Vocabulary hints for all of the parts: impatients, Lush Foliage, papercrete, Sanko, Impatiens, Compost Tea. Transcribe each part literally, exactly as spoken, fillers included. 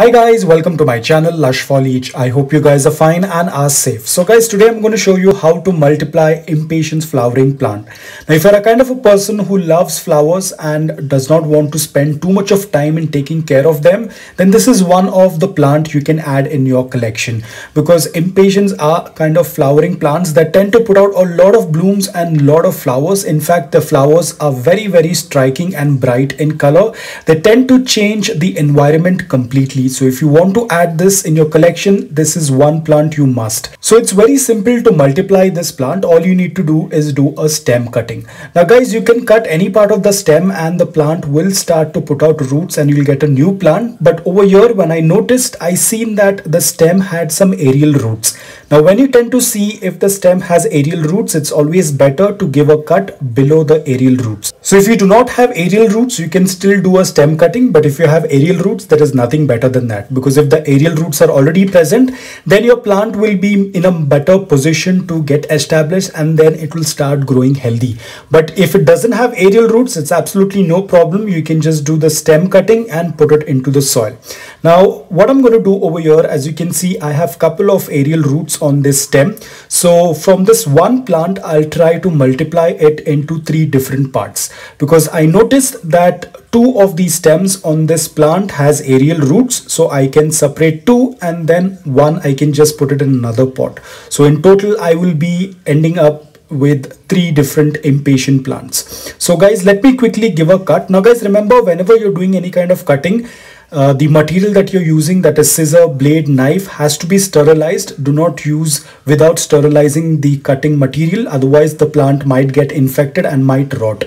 Hi guys, welcome to my channel Lush Foliage. I hope you guys are fine and are safe. So guys, today I'm going to show you how to multiply Impatiens flowering plant. Now if you're a kind of a person who loves flowers and does not want to spend too much of time in taking care of them, then this is one of the plant you can add in your collection, because Impatiens are kind of flowering plants that tend to put out a lot of blooms and lot of flowers. In fact, the flowers are very very striking and bright in color. They tend to change the environment completely. So if you want to add this in your collection, this is one plant you must. So it's very simple to multiply this plant. All you need to do is do a stem cutting. Now guys, you can cut any part of the stem and the plant will start to put out roots and you'll get a new plant. But over here, when I noticed, I seen that the stem had some aerial roots. Now when you tend to see if the stem has aerial roots, it's always better to give a cut below the aerial roots. So if you do not have aerial roots, you can still do a stem cutting. But if you have aerial roots, there is nothing better than that, because if the aerial roots are already present, then your plant will be in a better position to get established and then it will start growing healthy. But if it doesn't have aerial roots, it's absolutely no problem. You can just do the stem cutting and put it into the soil. Now what I'm going to do over here, as you can see, I have a couple of aerial roots on this stem. So from this one plant, I'll try to multiply it into three different parts, because I noticed that two of these stems on this plant has aerial roots. So I can separate two and then one I can just put it in another pot. So in total, I will be ending up with three different impatient plants. So guys, let me quickly give a cut. Now guys, remember, whenever you're doing any kind of cutting, Uh, the material that you're using, that is scissor, blade, knife, has to be sterilized. Do not use without sterilizing the cutting material, otherwise the plant might get infected and might rot.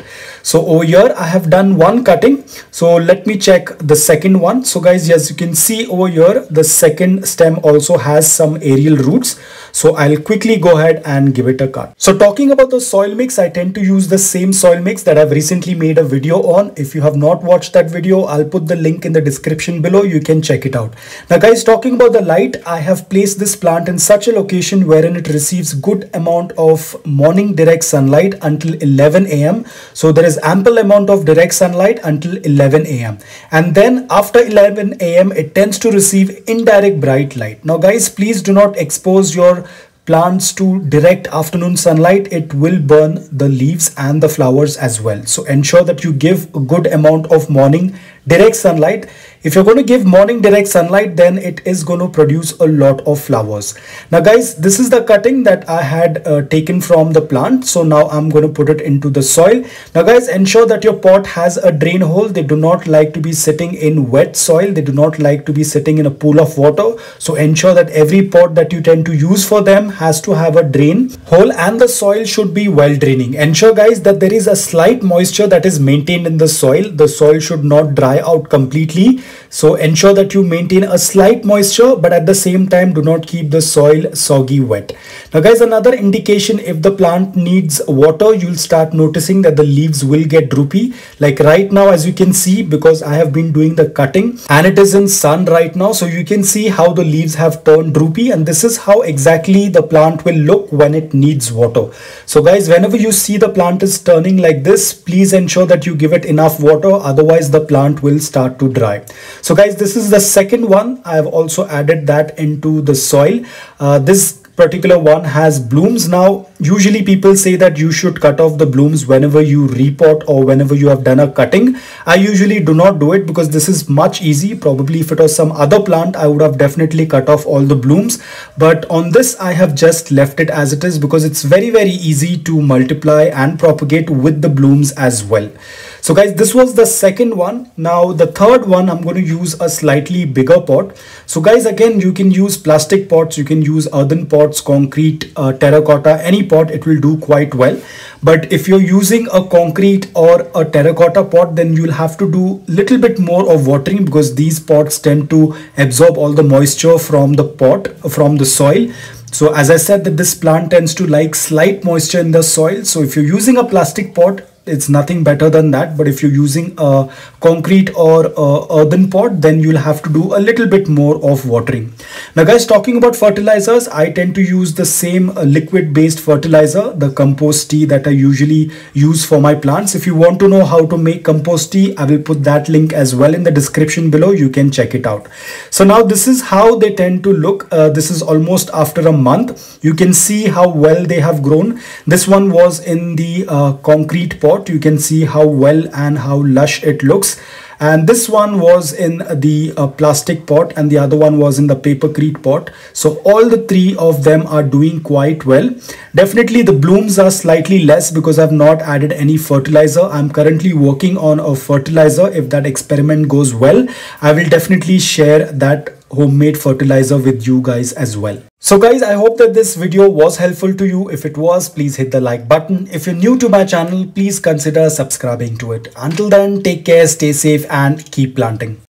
So over here I have done one cutting, so let me check the second one. So guys, as you can see over here, the second stem also has some aerial roots, so I'll quickly go ahead and give it a cut. So talking about the soil mix, I tend to use the same soil mix that I've recently made a video on. If you have not watched that video, I'll put the link in the description below, you can check it out. Now guys, talking about the light, I have placed this plant in such a location wherein it receives good amount of morning direct sunlight until eleven A M So there is ample amount of direct sunlight until eleven A M and then after eleven A M it tends to receive indirect bright light. Now guys, please do not expose your plants to direct afternoon sunlight. It will burn the leaves and the flowers as well. So ensure that you give a good amount of morning direct sunlight. If you're going to give morning direct sunlight, then it is going to produce a lot of flowers. Now guys, this is the cutting that I had uh, taken from the plant. So now I'm going to put it into the soil. Now guys, ensure that your pot has a drain hole. They do not like to be sitting in wet soil. They do not like to be sitting in a pool of water. So ensure that every pot that you tend to use for them has to have a drain hole, and the soil should be well draining. Ensure guys that there is a slight moisture that is maintained in the soil. The soil should not dry out completely. So ensure that you maintain a slight moisture, but at the same time do not keep the soil soggy wet. Now guys, another indication if the plant needs water, you'll start noticing that the leaves will get droopy. Like right now, as you can see, because I have been doing the cutting and it is in sun right now, so you can see how the leaves have turned droopy, and this is how exactly the plant will look when it needs water. So guys, whenever you see the plant is turning like this, please ensure that you give it enough water, otherwise the plant will start to dry. So guys, this is the second one. I have also added that into the soil. Uh, this particular one has blooms. Now usually people say that you should cut off the blooms whenever you repot or whenever you have done a cutting. I usually do not do it because this is much easy. Probably if it was some other plant, I would have definitely cut off all the blooms, but on this I have just left it as it is, because it's very very easy to multiply and propagate with the blooms as well. So guys, this was the second one. Now the third one, I'm going to use a slightly bigger pot. So guys, again, you can use plastic pots, you can use earthen pots, concrete, uh, terracotta, any pot, it will do quite well. But if you're using a concrete or a terracotta pot, then you'll have to do little bit more of watering, because these pots tend to absorb all the moisture from the pot, from the soil. So as I said, that this plant tends to like slight moisture in the soil. So if you're using a plastic pot, it's nothing better than that. But if you're using a concrete or a earthen pot, then you'll have to do a little bit more of watering. Now guys, talking about fertilizers, I tend to use the same liquid based fertilizer, the compost tea that I usually use for my plants. If you want to know how to make compost tea, I will put that link as well in the description below. You can check it out. So now this is how they tend to look. Uh, this is almost after a month. You can see how well they have grown. This one was in the uh, concrete pot. You can see how well and how lush it looks. And this one was in the uh, plastic pot and the other one was in the papercrete pot. So all the three of them are doing quite well. Definitely the blooms are slightly less because I've not added any fertilizer. I'm currently working on a fertilizer. If that experiment goes well, I will definitely share that homemade fertilizer with you guys as well. So guys, I hope that this video was helpful to you. If it was, please hit the like button. If you're new to my channel, please consider subscribing to it. Until then, take care, stay safe and keep planting.